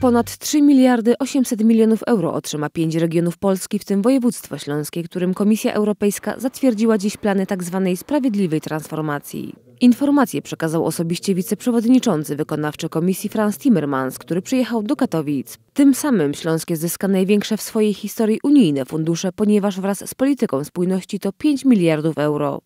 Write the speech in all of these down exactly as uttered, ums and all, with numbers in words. Ponad trzy miliardy osiemset milionów euro otrzyma pięć regionów Polski, w tym województwo śląskie, którym Komisja Europejska zatwierdziła dziś plany tzw. sprawiedliwej transformacji. Informację przekazał osobiście wiceprzewodniczący wykonawczy komisji Franz Timmermans, który przyjechał do Katowic. Tym samym Śląskie zyska największe w swojej historii unijne fundusze, ponieważ wraz z polityką spójności to pięć miliardów euro.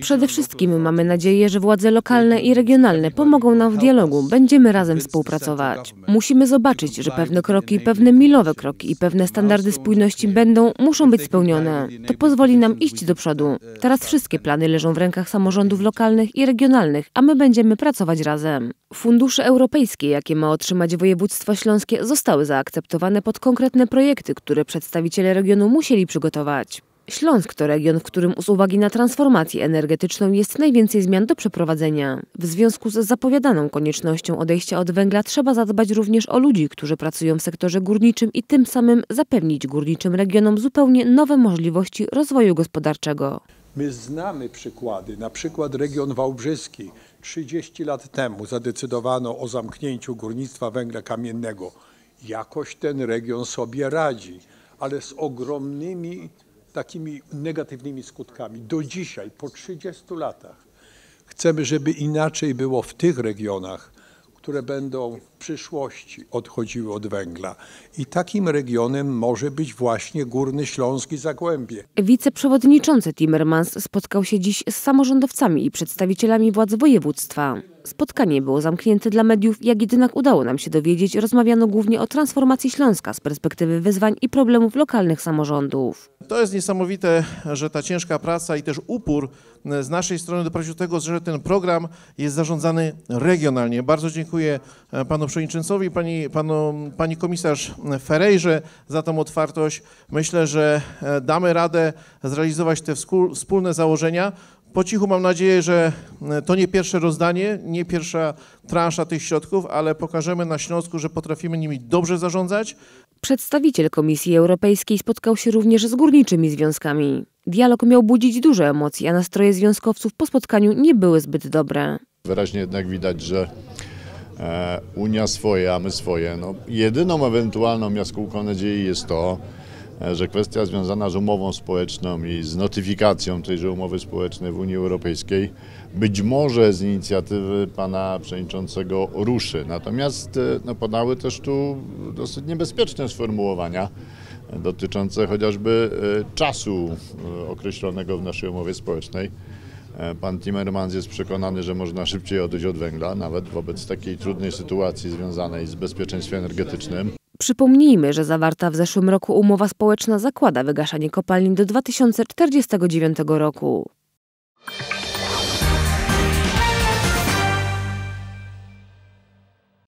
Przede wszystkim mamy nadzieję, że władze lokalne i regionalne pomogą nam w dialogu. Będziemy razem współpracować. Musimy zobaczyć, że pewne kroki, pewne milowe kroki i pewne standardy spójności będą, muszą być spełnione. To pozwoli nam iść do przodu. Teraz wszystkie plany leżą w rękach samorządów. rządów lokalnych i regionalnych, a my będziemy pracować razem. Fundusze europejskie, jakie ma otrzymać województwo śląskie, zostały zaakceptowane pod konkretne projekty, które przedstawiciele regionu musieli przygotować. Śląsk to region, w którym z uwagi na transformację energetyczną jest najwięcej zmian do przeprowadzenia. W związku z zapowiadaną koniecznością odejścia od węgla trzeba zadbać również o ludzi, którzy pracują w sektorze górniczym i tym samym zapewnić górniczym regionom zupełnie nowe możliwości rozwoju gospodarczego. My znamy przykłady, na przykład region wałbrzyski. trzydzieści lat temu zadecydowano o zamknięciu górnictwa węgla kamiennego. Jakoś ten region sobie radzi, ale z ogromnymi takimi negatywnymi skutkami. Do dzisiaj, po trzydziestu latach, chcemy, żeby inaczej było w tych regionach, które będą w przyszłości odchodziły od węgla. I takim regionem może być właśnie Górny Śląsk i Zagłębie. Wiceprzewodniczący Timmermans spotkał się dziś z samorządowcami i przedstawicielami władz województwa. Spotkanie było zamknięte dla mediów, jak jednak udało nam się dowiedzieć, rozmawiano głównie o transformacji Śląska z perspektywy wyzwań i problemów lokalnych samorządów. To jest niesamowite, że ta ciężka praca i też upór z naszej strony doprowadził do tego, że ten program jest zarządzany regionalnie. Bardzo dziękuję panu przewodniczącowi, pani, panu, pani komisarz Ferreirze za tą otwartość. Myślę, że damy radę zrealizować te wspólne założenia. Po cichu mam nadzieję, że to nie pierwsze rozdanie, nie pierwsza transza tych środków, ale pokażemy na Śląsku, że potrafimy nimi dobrze zarządzać. Przedstawiciel Komisji Europejskiej spotkał się również z górniczymi związkami. Dialog miał budzić dużo emocji, a nastroje związkowców po spotkaniu nie były zbyt dobre. Wyraźnie jednak widać, że Unia swoje, a my swoje. No, jedyną ewentualną jaskółką nadziei jest to, że kwestia związana z umową społeczną i z notyfikacją tejże umowy społecznej w Unii Europejskiej być może z inicjatywy pana przewodniczącego ruszy. Natomiast no, padały też tu dosyć niebezpieczne sformułowania dotyczące chociażby czasu określonego w naszej umowie społecznej. Pan Timmermans jest przekonany, że można szybciej odejść od węgla, nawet wobec takiej trudnej sytuacji związanej z bezpieczeństwem energetycznym. Przypomnijmy, że zawarta w zeszłym roku umowa społeczna zakłada wygaszanie kopalni do dwa tysiące czterdziestego dziewiątego roku.